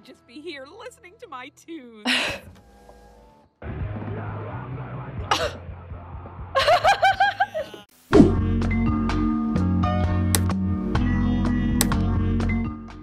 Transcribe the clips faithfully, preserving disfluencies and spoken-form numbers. I'll just be here listening to my tunes.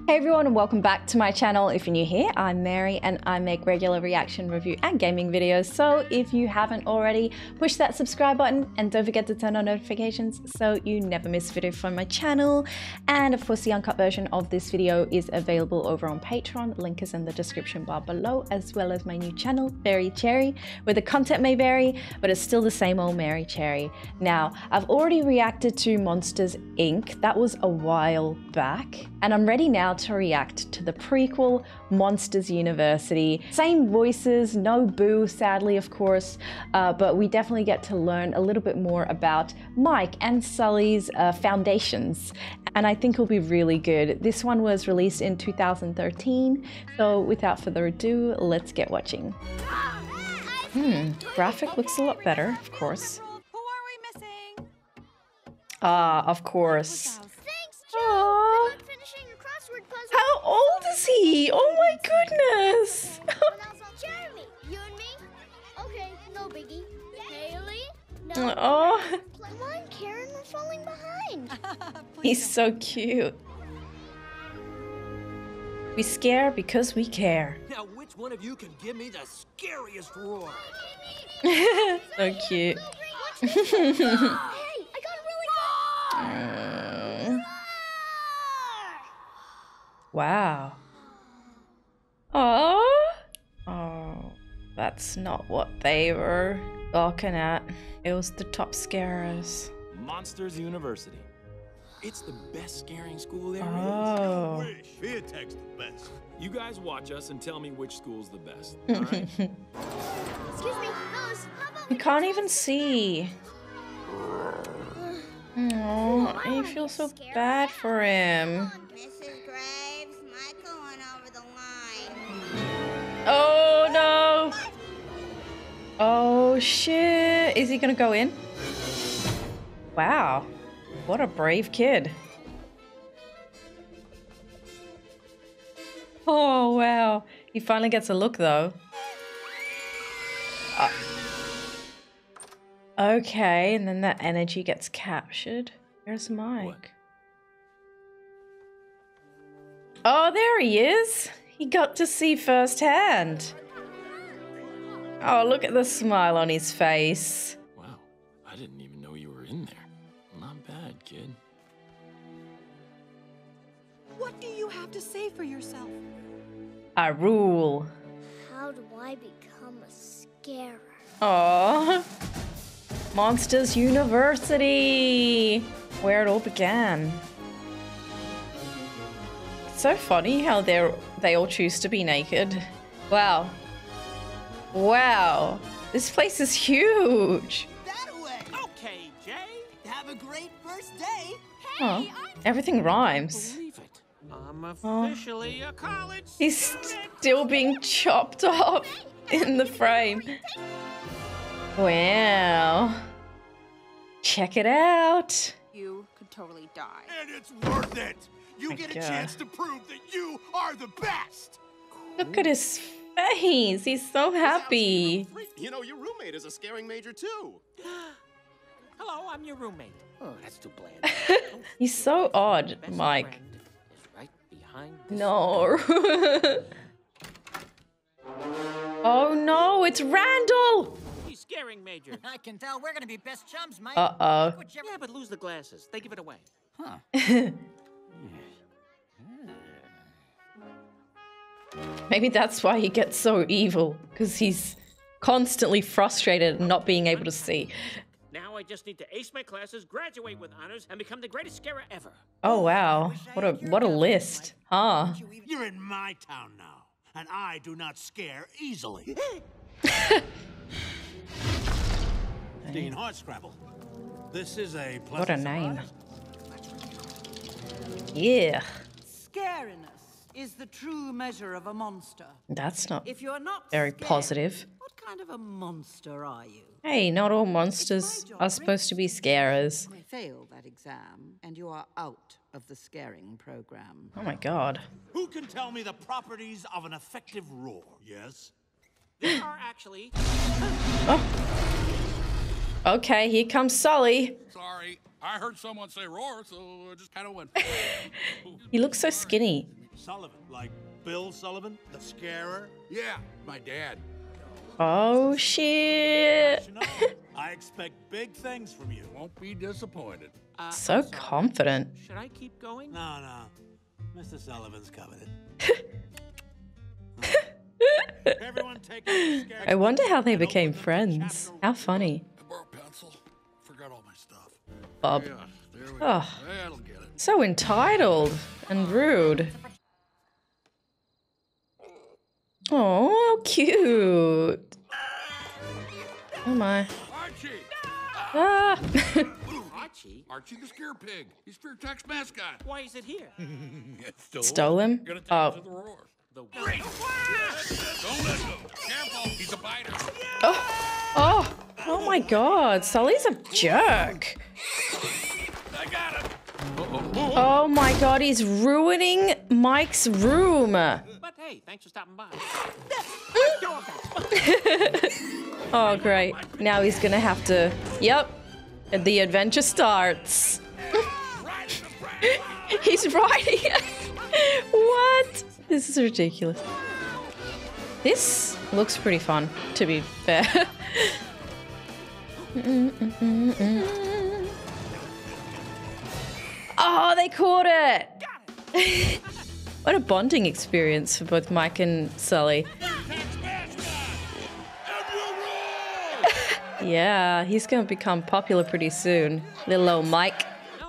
Hey everyone and welcome back to my channel. If you're new here, I'm Mary and I make regular reaction, review and gaming videos, so if you haven't already, push that subscribe button and don't forget to turn on notifications so you never miss a video from my channel. And of course the uncut version of this video is available over on Patreon, link is in the description bar below, as well as my new channel, Mary Cherry, where the content may vary but it's still the same old Mary Cherry. Now, I've already reacted to Monsters Incorporated, that was a while back, and I'm ready now to react to the prequel, Monsters University. Same voices, no Boo, sadly, of course, uh, but we definitely get to learn a little bit more about Mike and Sully's uh, foundations, and I think it'll be really good. This one was released in two thousand thirteen, so without further ado, let's get watching. Hmm, graphic looks a lot better, of course. Who are we missing? Ah, of course. How old is he? Oh my goodness! Jeremy, you and me? Okay, no biggie. Haley? No. Oh. Come on, Karen, we're falling behind. He's so cute. We scare because we care. Now, which one of you can give me the scariest roar? So cute. Hey, I got a really good. Wow. Oh, oh, that's not what they were looking at. It was the top scarers. Monsters University. It's the best scaring school there oh. is. Oh. Fear Tech's the best. You guys watch us and tell me which school's the best. All right? Excuse me. Nose. I can't even see. Oh, I feel so bad for him. Oh no! Oh shit! Is he gonna go in? Wow, what a brave kid! Oh wow, he finally gets a look though. Uh, okay, and then that energy gets captured. Where's Mike? What? Oh, there he is! He got to see firsthand. Oh, look at the smile on his face. Wow, I didn't even know you were in there. Not bad, kid. What do you have to say for yourself? I rule. How do I become a scarer? Aww. Monsters University, where it all began. So funny how they're they all choose to be naked. Wow. Wow. This place is huge. That way. Okay, Jay. Have a great first day. Hey, oh, everything rhymes. Believe it. I'm officially oh. a college student. He's still being chopped off in the frame. Wow. Check it out. You could totally die. And it's worth it. You get a chance to prove that you are the best. Look at his face. He's so happy. You know, your roommate is a scaring major, too. Hello, I'm your roommate. Oh, that's too bland. He's so odd, Mike. Right behind no. Oh, no, it's Randall. He's scaring major. I can tell we're going to be best chums, Mike. Uh-oh. Yeah, but lose the glasses. They give it away. Huh. Maybe that's why he gets so evil, because he's constantly frustrated and not being able to see. Now I just need to ace my classes, graduate with honors, and become the greatest scarer ever. Oh wow, what a what a list, huh? You're in my town now, and I do not scare easily. Dean Hardscrabble. This is a pleasant what a name. Surprise. Yeah. Scaring us. is the true measure of a monster. That's not, if you're not very scared, positive. What kind of a monster are you? Hey, not all monsters are supposed to be scarers. I fail that exam, and you are out of the scaring program. Oh my god. Who can tell me the properties of an effective roar? Yes. There are actually... oh. Okay, here comes Sully. Sorry, I heard someone say roar, so I just kind of went... He looks so skinny. Sullivan, like Bill Sullivan, the scarer? Yeah, my dad. Oh, shit. I expect big things from you. Won't be disappointed. Uh, so confident. Should I keep going? No, no. Mister Sullivan's coveted. Everyone take a scare. I wonder how they became friends. How funny. Forgot all my stuff. Bob. Yeah, there we go. That'll get it. So entitled and rude. Oh, how cute. Oh my. Archie! Ah. Archie? Archie the scare pig. He's Fear Tech's mascot. Why is it here? Stole, Stole him? him? Oh. Don't let go. Careful, he's a biter. Oh. Oh. Oh my god, Sully's a jerk. I got him. Uh-oh. Oh my god, he's ruining Mike's room. But hey, thanks for stopping by. Oh great. Now he's gonna have to. Yep. The adventure starts. He's riding. What? This is ridiculous. This looks pretty fun, to be fair. Mm, mm, mm, mm. Oh, they caught it! it. What a bonding experience for both Mike and Sully. Yeah, he's gonna become popular pretty soon. Little old Mike.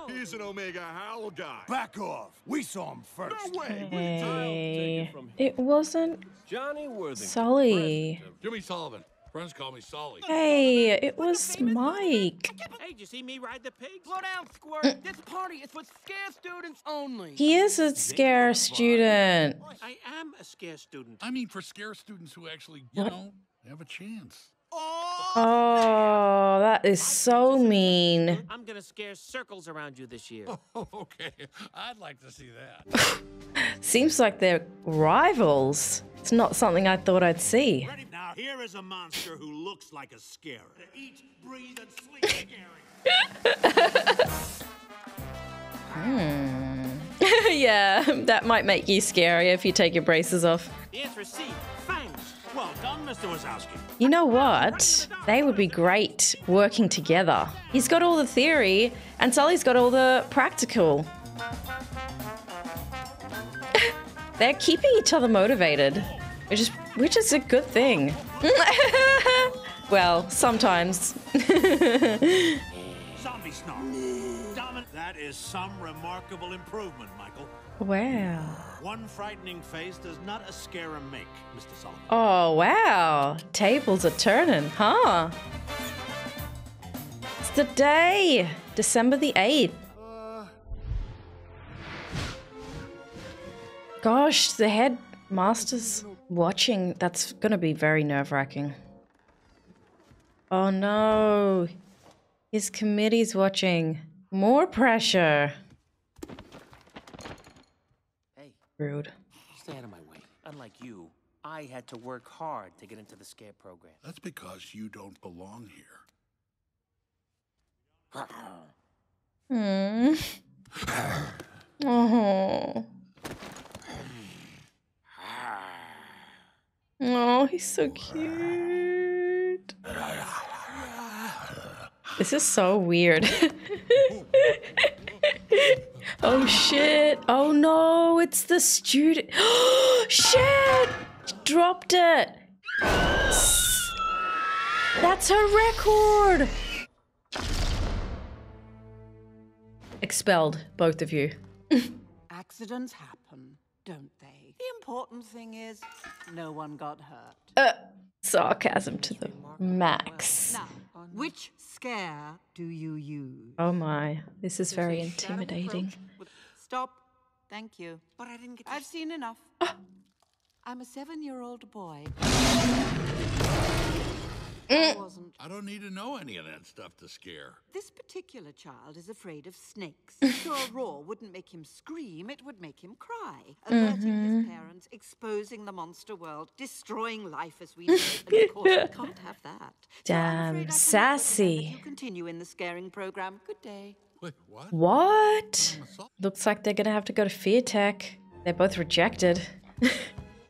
He's an Omega Howl guy. Back off. We saw him first. No way. Hey. It wasn't Johnny Worthington. Sully. Jimmy Sullivan. Friends call me Sully. Hey, it was Mike. Hey, did you see me ride the pig? Slow down, squirt. This party is for scare students only. He is a scare student. I am a scare student. I mean, for scare students who actually, you what? know, have a chance. Oh, that is so mean. I'm gonna scare circles around you this year. Oh, okay, I'd like to see that. Seems like they're rivals. It's not something I thought I'd see. Ready? Now here is a monster who looks like a scarer. Eat, breathe, and sleep scaring. Hmm. Yeah, that might make you scary if you take your braces off. It's received. Well done, Mister Wazowski. You know what? They would be great working together. He's got all the theory, and Sully's got all the practical. They're keeping each other motivated, which is, which is a good thing. Well, sometimes. Zombie snarl. That is some remarkable improvement, Michael. Wow. One frightening face does not a scarer make, Mister Sullivan. Oh, wow. Tables are turning, huh? It's the day, December the eighth. Uh... Gosh, the headmaster's watching. That's going to be very nerve-wracking. Oh, no. His committee's watching. More pressure. Rude. Stay out of my way. Unlike you, I had to work hard to get into the scare program. That's because you don't belong here. Hmm. Oh. Oh, he's so cute. This is so weird. Oh shit. Oh no, it's the student. Shit! Dropped it. That's her record. Expelled, both of you. Accidents happen, don't they? The important thing is no one got hurt. Uh, sarcasm to the max. Now, which scare do you use? Oh my, this is very intimidating. Stop Thank you. But I didn't get to... I've seen enough. I'm a seven-year-old boy. I wasn't. I don't need to know any of that stuff to scare. This particular child is afraid of snakes. Sure, a roar wouldn't make him scream, it would make him cry. Alerting mm-hmm. his parents, exposing the monster world, destroying life as we know it. And of course, we can't have that. Damn, sassy. You continue in the scaring program. Good day. Wait, what? What? Looks like they're gonna have to go to Fear Tech. They're both rejected.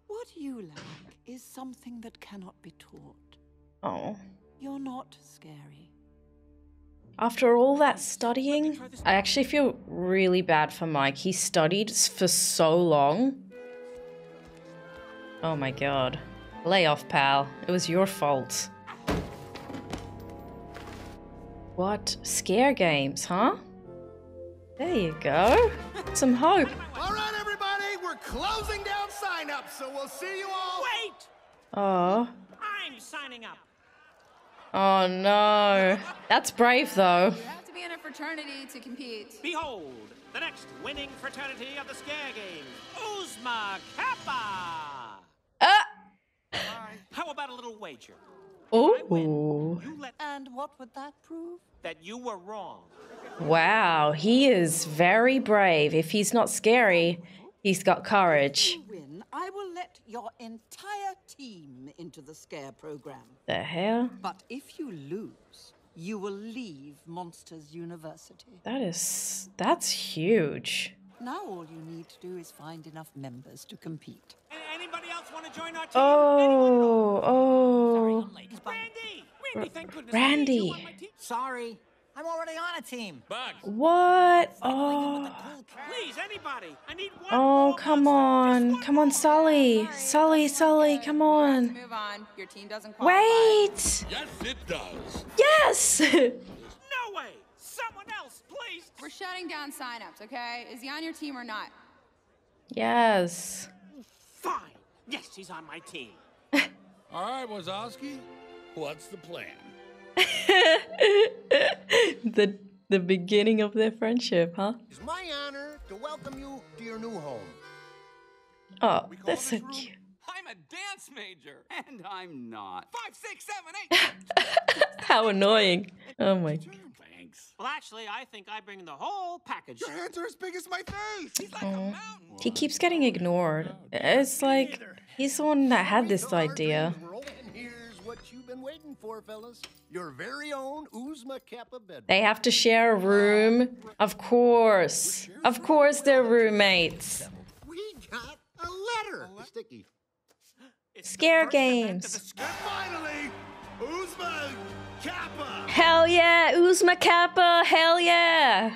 What you lack is something that cannot be taught. Oh. You're not scary. After all that studying, I actually feel really bad for Mike. He studied for so long. Oh my god. Lay off, pal. It was your fault. What? Scare games, huh? There you go. Some hope. All right, everybody. We're closing down sign-up, so we'll see you all. Wait! Oh. I'm signing up. Oh no, that's brave though. You have to be in a fraternity to compete. Behold, the next winning fraternity of the scare game, Oozma Kappa. Uh. How about a little wager? Oh. And what would that prove? That you were wrong. Wow, he is very brave. If he's not scary, he's got courage. I will let your entire team into the scare program. The hell? But if you lose, you will leave Monsters University. That is... that's huge. Now all you need to do is find enough members to compete. Anybody else want to join our team? Oh, oh. Sorry, ladies, Randy! Randy, thank goodness. Randy! Sorry. I'm already on a team. Bugs. What? Oh. Please, anybody. I need one. Oh, come on. Come on, Sully. Sully, Sully, come on. Move on. Your team doesn't qualify. Wait. Yes, it does. Yes. No way. Someone else, please. We're shutting down signups, okay? Is he on your team or not? Yes. Fine. Yes, he's on my team. All right, Wazowski. What's the plan? the the beginning of their friendship, huh? It's my honor to welcome you to your new home. Oh, that's so cute. I'm a dance major, and I'm not. Five, six, seven, eight. How annoying! Oh my god. Thanks. Well, actually, I think I bring the whole package. Your hands are as big as my face. He's like oh. a mountain. He keeps getting ignored. It's like he's the one that had this idea. What you've been waiting for, fellas. Your very own Oozma Kappa bedroom. They have to share a room. Of course. Of course they're roommates. We got a letter. Sticky. Scare games. Finally, Oozma Kappa. Hell yeah, Oozma Kappa. Hell yeah.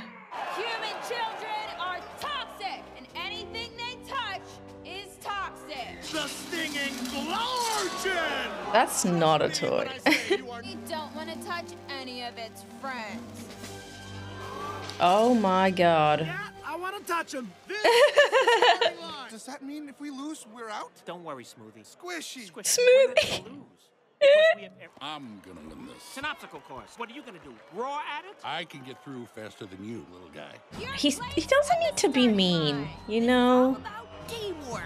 Human children are toxic, and anything they touch is toxic. The stinging bloworgen. That's not a toy. We don't want to touch any of its friends. Oh my god. Yeah, I want to touch him. Does that mean if we lose, we're out? Don't worry, Smoothie. Squishy. Squishy. Smoothie. I'm going to win this. Synoptical course. What are you going to do? Roar at it? I can get through faster than you, little guy. He's, he doesn't need to be mean, you know? It's all about teamwork.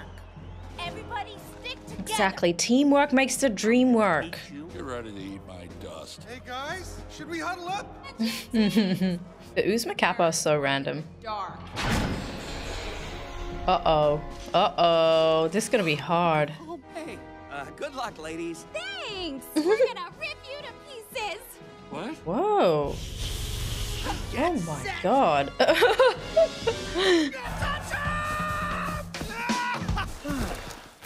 Everybody stick together. Exactly. Teamwork makes the dream work. Get ready to eat my dust. Hey guys, should we huddle up? The Oozma Kappa are so random. Dark. Uh-oh. Uh-oh. This is gonna be hard. Oh, hey. Uh, good luck, ladies. Thanks! We're gonna rip you to pieces. What? Whoa. Get oh my set. God.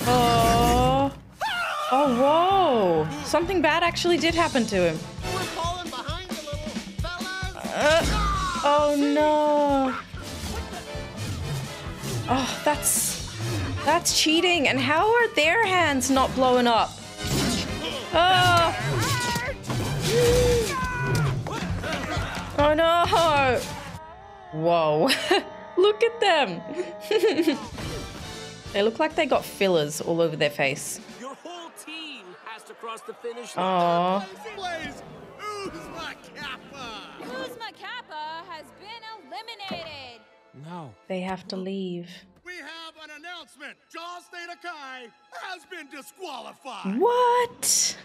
Oh. Oh, whoa. Something bad actually did happen to him. We're falling behind you, little fellas. Uh, oh, no. Oh, that's... that's cheating. And how are their hands not blowing up? Oh. Oh, no. Whoa. Look at them. They look like they got fillers all over their face. Your whole team has to cross the finish line. Aww. Oozma Kappa has been eliminated. No. They have to leave. We have an announcement. Jaws Theta Chi has been disqualified. What?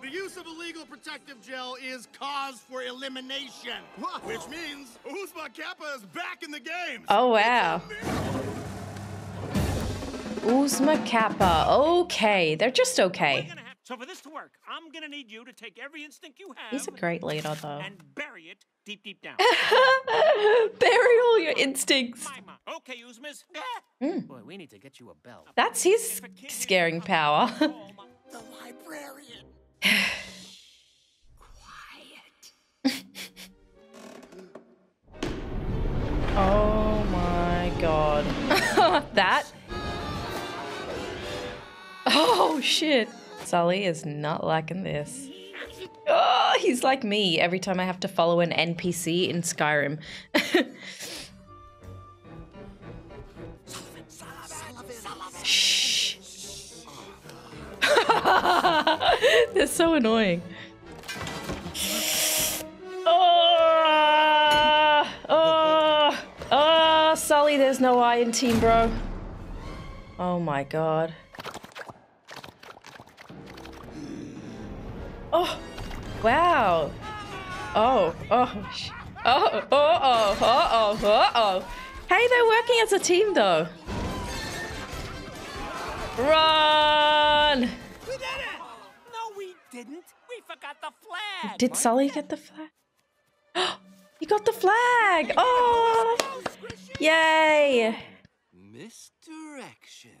The use of illegal protective gel is cause for elimination, whoa, which means Oozma Kappa is back in the game. Oh, wow. Oozma Kappa. Okay. They're just okay. So for this to work, I'm going to need you to take every instinct you have. He's a great leader, though. And bury it deep, deep down. Bury all your instincts. Okay, Oozmas. Mm. Boy, we need to get you a bell. That's his scaring power. The librarian. Quiet. Oh my god. That? Oh shit. Sully is not liking this. Oh, he's like me every time I have to follow an N P C in Skyrim. They're so annoying. Oh, oh, oh, Sully, there's no I in team, bro. Oh my god. Oh, wow. Oh, oh, oh, oh, oh, oh, oh, oh. Hey, they're working as a team, though. Run! We did it! No, we didn't. We forgot the flag. Did Sully get the flag? Oh, he got the flag! Oh! Yay! Misdirection.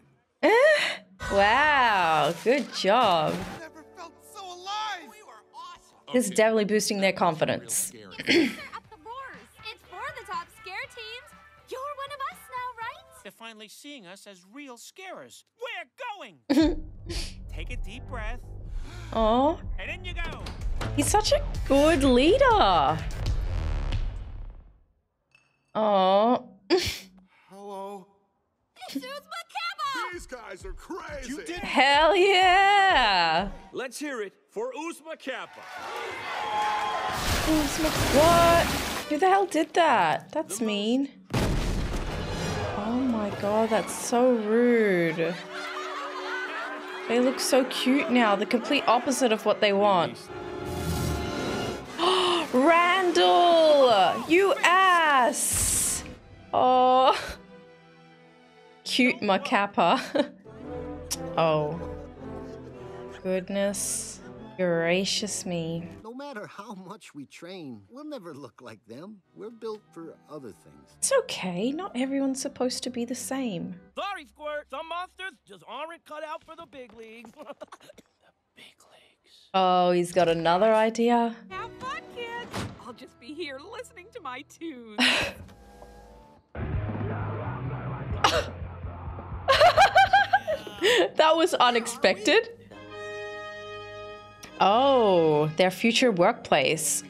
Wow, good job. Never felt so alive. We were awesome. This is definitely boosting their confidence. Up the roars. It's for the top scare teams. You're one of us now, right? They're finally seeing us as real scarers. We're going. Take a deep breath. Oh. And in you go. He's such a good leader. Oh. Hello. It's Oozma Kappa. These guys are crazy. You did. Hell yeah. Let's hear it for Oozma Kappa. Oozma. What? Who the hell did that? That's mean. Oh my god, that's so rude. They look so cute now, the complete opposite of what they want. Randall! You ass! Oh. Cute my kappa. Oh. Goodness gracious me. No matter how much we train, we'll never look like them. We're built for other things. It's okay. Not everyone's supposed to be the same. Sorry, Squirt. Some monsters just aren't cut out for the big leagues. The big leagues. Oh, he's got another idea. Have fun, kids. I'll just be here listening to my tunes. That was unexpected. Oh, their future workplace.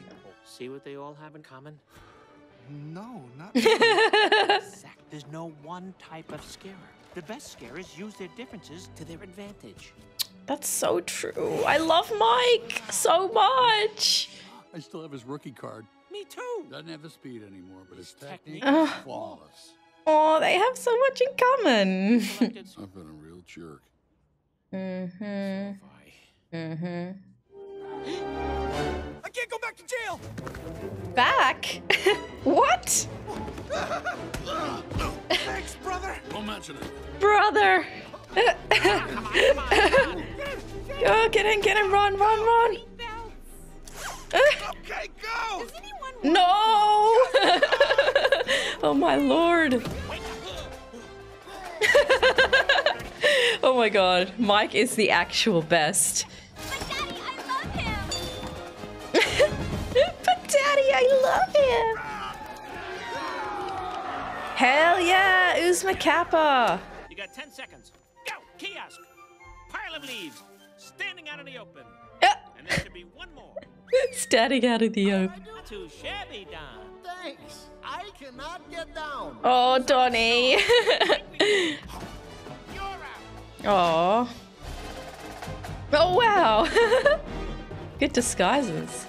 See what they all have in common? No, not really. There's no one type of scarer. The best scarers use their differences to their advantage. That's so true. I love Mike so much. I still have his rookie card. Me too. Doesn't have the speed anymore, but his technique is flawless. Oh, they have so much in common. I've been a real jerk. Mm-hmm. Mm-hmm. I can't go back to jail. Back? What? Thanks, brother. Don't mention it. Brother. Come on, come on, come on. Oh, get in, get in, run, run, run. Okay, go. Does anyone want no. Oh my lord. Oh my god. Mike is the actual best. Daddy, I love him! Hell yeah! Oozma Kappa! You got ten seconds. Go! Kiosk! Pile of leaves! Standing out in the open! Uh. And there should be one more. Standing out in the open. Not too shabby, Don. Thanks. I cannot get down. Oh, Donnie. Oh. Oh, wow. Good disguises.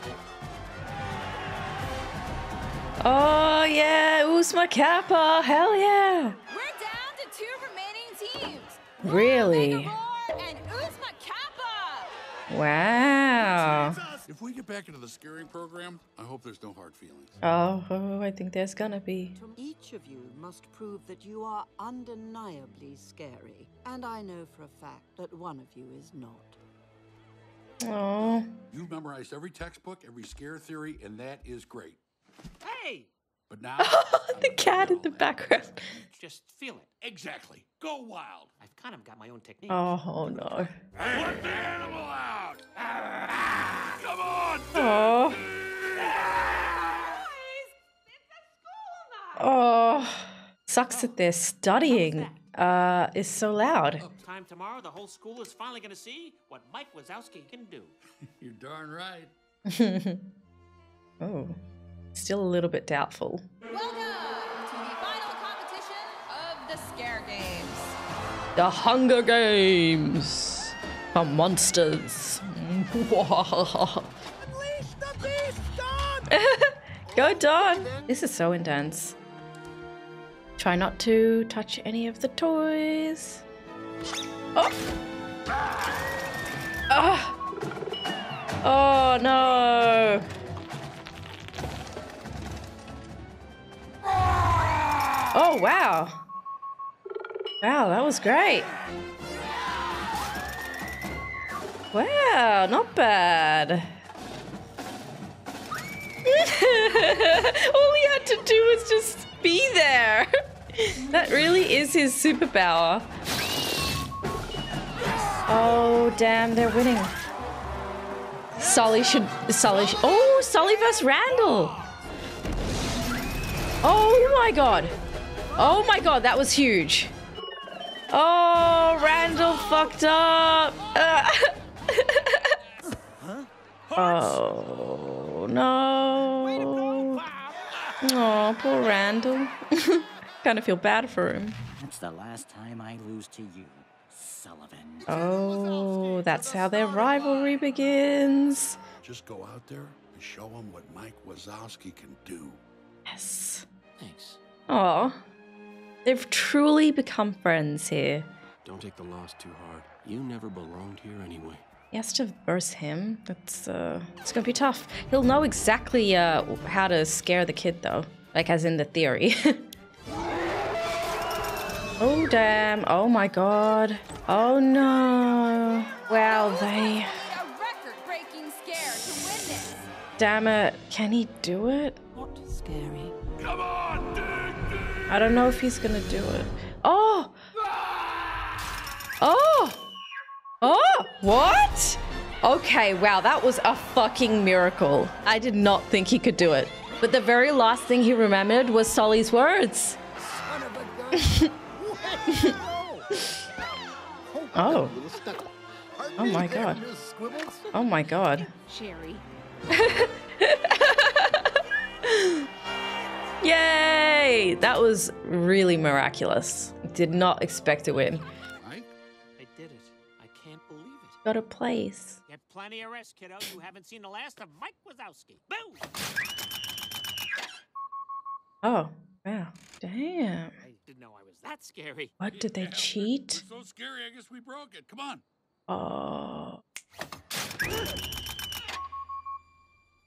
Oh yeah, Oozma Kappa, hell yeah! We're down to two remaining teams. Really? And Oozma Kappa. Wow. If we get back into the scaring program, I hope there's no hard feelings. Oh, oh, I think there's gonna be. Each of you must prove that you are undeniably scary, and I know for a fact that one of you is not. Oh. You've memorized every textbook, every scare theory, and that is great. Hey! But now the cat in the background. Just feel it. Exactly. Go wild. I've kind of got my own technique. Oh no. Let the animal out! Come on! Oh. Oh. Sucks that they're studying. Uh, is so loud. Time tomorrow, the whole school is finally going to see what Mike Wazowski can do. You're darn right. Oh, still a little bit doubtful. Welcome to the final competition of the Scare Games. The Hunger Games for monsters. Unleash the beast, Don! Go, Don. This is so intense. Try not to touch any of the toys. Oh! Oh! Oh no! Oh wow! Wow, that was great! Wow, not bad! All he had to do was just be there! That really is his superpower. Oh damn, they're winning. Sully should Sully sh Oh, Sully versus Randall. Oh my god. Oh my god, that was huge. Oh, Randall fucked up. Uh. Oh no. Oh, poor Randall. Kind of feel bad for him. That's the last time I lose to you, Sullivan. Oh, that's how their rivalry begins. Just go out there and show them what Mike Wazowski can do. Yes. Thanks. Oh, they've truly become friends here. Don't take the loss too hard. You never belonged here anyway. He has to verse him. That's uh, it's gonna be tough. He'll know exactly uh how to scare the kid though, like as in the theory. Oh damn, oh my god. Oh no. Wow, they... A record-breaking scare to win this. Damn it, can he do it? Not scary. Come on, dig, dig. I don't know if he's gonna do it. Oh! Oh! Oh! What? Okay, wow, that was a fucking miracle. I did not think he could do it. But the very last thing he remembered was Sully's words. Son of a gun. Oh. Oh my god. Oh my god. Cherry. Yay! That was really miraculous. Did not expect to win. I did it. I can't believe it. Got a place. Get plenty of rest, kiddo. You haven't seen the last of Mike Wazowski. Boo! Oh, wow. Damn. Didn't know I was that scary. What did they yeah, cheat? We're, we're so scary, I guess we broke it. Come on. Oh.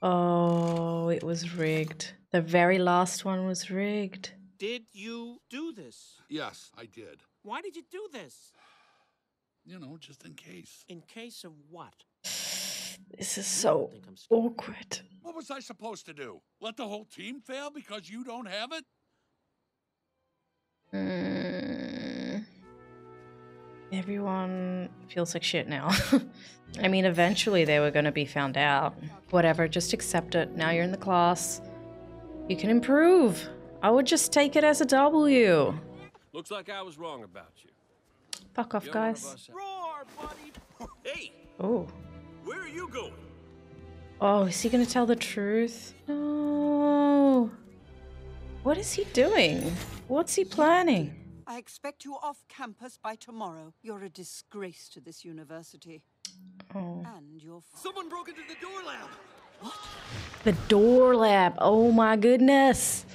Oh, it was rigged. The very last one was rigged. Did you do this? Yes, I did. Why did you do this? You know, just in case. In case of what? This is so awkward. What was I supposed to do? Let the whole team fail because you don't have it? Mm. Everyone feels like shit now. I mean, eventually they were going to be found out. Whatever, just accept it. Now you're in the class. You can improve. I would just take it as a W. Looks like I was wrong about you. Fuck off, guys. Roar, buddy. Hey. Oh. Where are you going? Oh, is he going to tell the truth? No. What is he doing? What's he planning? I expect you off campus by tomorrow. You're a disgrace to this university. Oh. And your someone broke into the door lab. What? The door lab. Oh my goodness.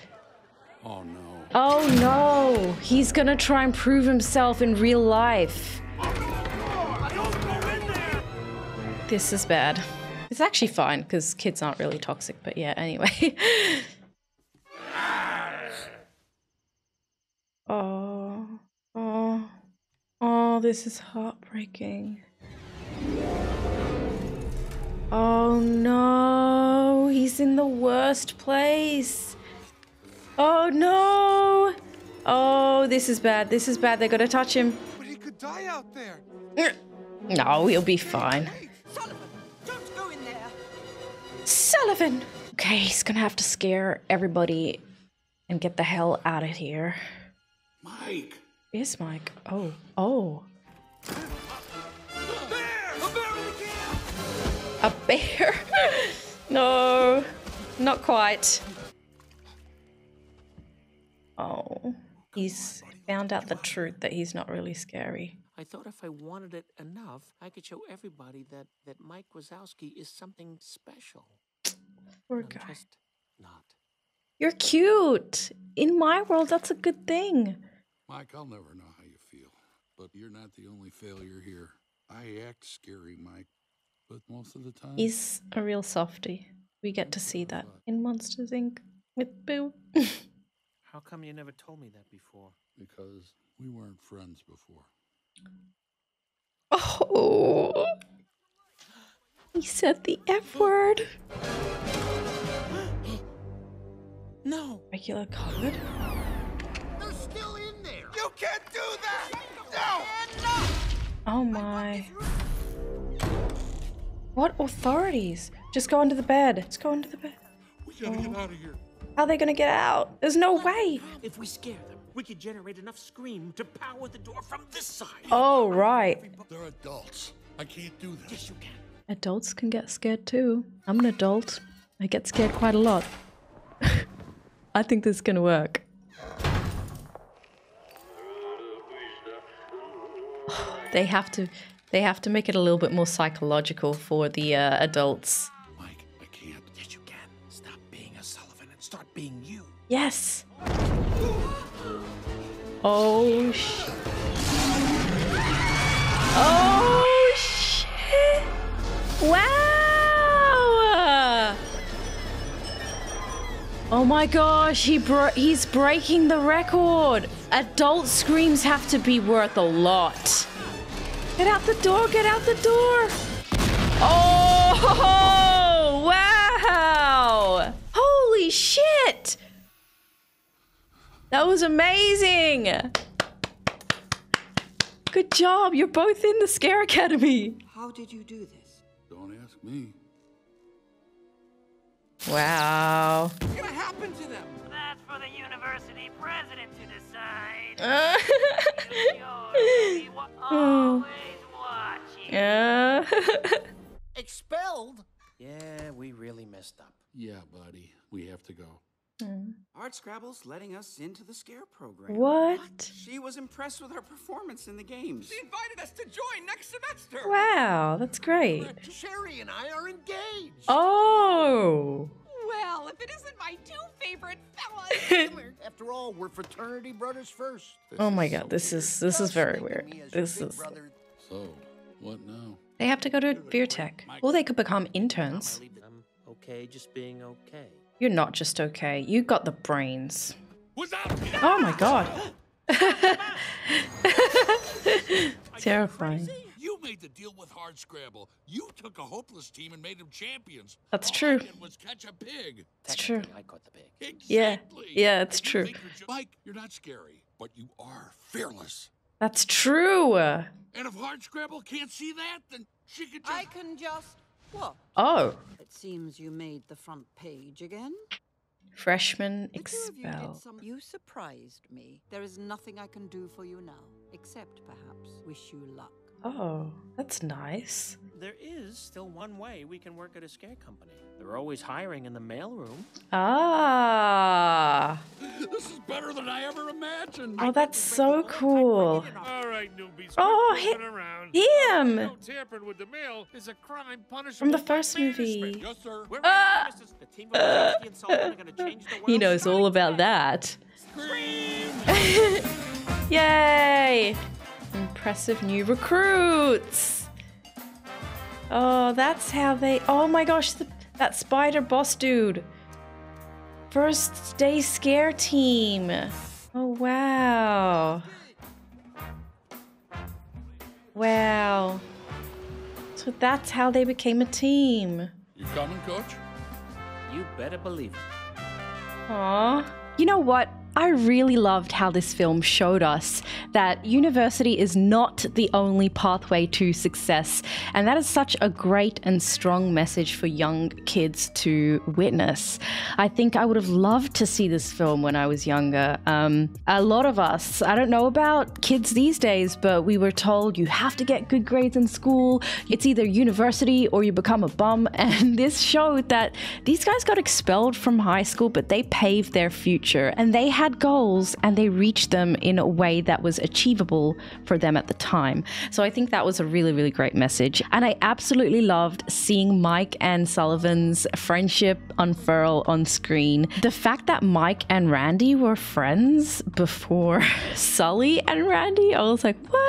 Oh no. Oh no. He's gonna try and prove himself in real life. I don't go in there. This is bad. It's actually fine because kids aren't really toxic, but yeah, anyway. Oh, oh, oh, this is heartbreaking. Oh no, he's in the worst place. Oh no. Oh, this is bad. This is bad. They're going to touch him. But he could die out there. No, he'll be fine. Sullivan, don't go in there. Sullivan. Okay, he's going to have to scare everybody and get the hell out of here. Mike. Yes, Mike. Oh, oh. A bear! A bear in the camp! A bear? No, not quite. Oh, he's found out the truth that he's not really scary. I thought if I wanted it enough, I could show everybody that, that Mike Wazowski is something special. Poor guy. I'm just not. You're cute. In my world, that's a good thing. Mike, I'll never know how you feel, but you're not the only failure here. I act scary, Mike, but most of the time... He's a real softie. We get to see that in Monsters Incorporated with Boo. How come you never told me that before? Because we weren't friends before. Oh. He said the F word. No. Regular card? They're still in there. You can't do that. No. Oh my. What authorities? Just go under the bed. Let's go under the bed. We gotta get out of here. How are they gonna get out? There's no way. If we scare them, we could generate enough scream to power the door from this side. Oh, right. They're adults. I can't do that. Yes, you can. Adults can get scared too. I'm an adult. I get scared quite a lot. I think this is gonna work. They have to, they have to make it a little bit more psychological for the uh, adults. Start being you. Yes. Oh sh. Oh shit. Wow. Oh my gosh, he bro he's breaking the record. Adult screams have to be worth a lot. Get out the door, get out the door. Oh, wow. Holy shit! That was amazing! Good job! You're both in the Scare Academy! How did you do this? Don't ask me. Wow. What's gonna happen to them? That's for the university president to decide. Uh. You'll be always watching. Uh. Expelled? Yeah, we really messed up. Yeah, buddy. We have to go. Mm. Hardscrabble's letting us into the Scare program. What? What? She was impressed with our performance in the games. She invited us to join next semester. Wow, that's great. But Sherry and I are engaged. Oh. Well, if it isn't my two favorite fellas. After all, we're fraternity brothers first. This oh my god, so this weird. is this is very weird. This is brother. So, what now? They have to go to Fear Tech. Or they could become interns. Okay, just being okay. You're not just okay. You got the brains. Oh my god. Terrifying. You made the deal with Hardscrabble. You took a hopeless team and made them champions. That's true. That's true. I caught the pig. Yeah. Yeah, it's true. Mike, you're not scary, but you are fearless. That's true. And if Hardscrabble can't see that, then she could just I can just What? Oh. It seems you made the front page again. Freshman expelled. You, you surprised me. There is nothing I can do for you now, except perhaps wish you luck. Oh, that's nice. There is still one way we can work at a scare company. They're always hiring in the mailroom. Ah. This is better than I ever imagined. Oh, that's so cool. All right, newbies. Oh, hit him. No tampering with the mail is a crime punishable from the first movie. Yes, sir. Uh, uh, he knows all about that. Yay! Impressive new recruits. Oh, that's how they. Oh my gosh, the, that spider boss dude. First day scare team. Oh wow. Wow. So that's how they became a team. You coming, coach? You better believe it. Aw. You know what? I really loved how this film showed us that university is not the only pathway to success, and that is such a great and strong message for young kids to witness. I think I would have loved to see this film when I was younger. Um, a lot of us, I don't know about kids these days, but we were told you have to get good grades in school, it's either university or you become a bum, and this showed that these guys got expelled from high school, but they paved their future, and they had goals and they reached them in a way that was achievable for them at the time. So I think that was a really, really great message. And I absolutely loved seeing Mike and Sullivan's friendship unfurl on screen. The fact that Mike and Randy were friends before Sully and Randy, I was like, what?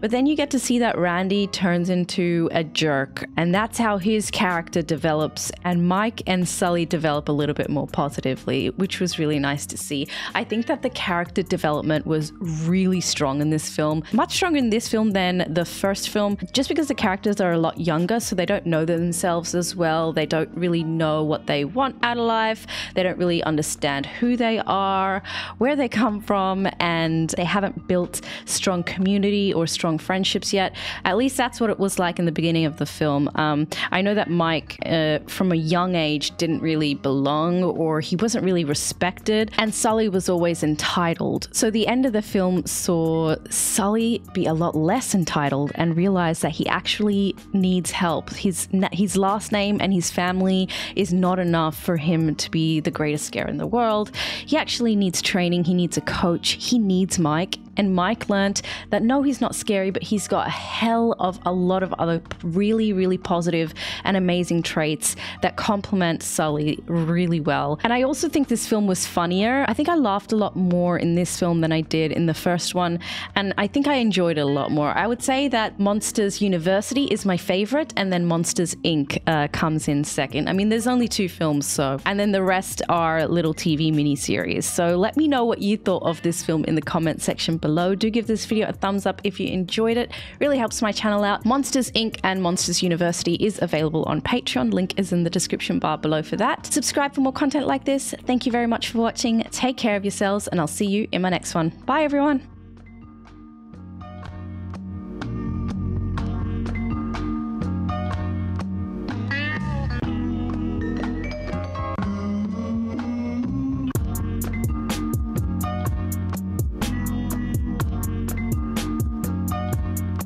But then you get to see that Randy turns into a jerk, and that's how his character develops, and Mike and Sully develop a little bit more positively, which was really nice to see. I think that the character development was really strong in this film, much stronger in this film than the first film, just because the characters are a lot younger, so they don't know themselves as well. They don't really know what they want out of life. They don't really understand who they are, where they come from, and they haven't built strong community or strong friendships yet. At least that's what it was like in the beginning of the film. Um, I know that Mike, uh, from a young age, didn't really belong, or he wasn't really respected, and Sully was always entitled. So the end of the film saw Sully be a lot less entitled and realize that he actually needs help. His, his last name and his family is not enough for him to be the greatest scare in the world. He actually needs training. He needs a coach. He needs Mike. And Mike learned that no, he's not scary, but he's got a hell of a lot of other really, really positive and amazing traits that complement Sully really well. And I also think this film was funnier. I think I laughed a lot more in this film than I did in the first one, and I think I enjoyed it a lot more. I would say that Monsters University is my favorite, and then Monsters Incorporated uh, comes in second. I mean, there's only two films, so. And then the rest are little T V miniseries. So let me know what you thought of this film in the comment section below. Do give this video a thumbs up if you enjoyed it. Really helps my channel out. Monsters Incorporated and Monsters University is available on Patreon. Link is in the description bar below for that. Subscribe for more content like this. Thank you very much for watching. Take care of yourselves, and I'll see you in my next one. Bye, everyone.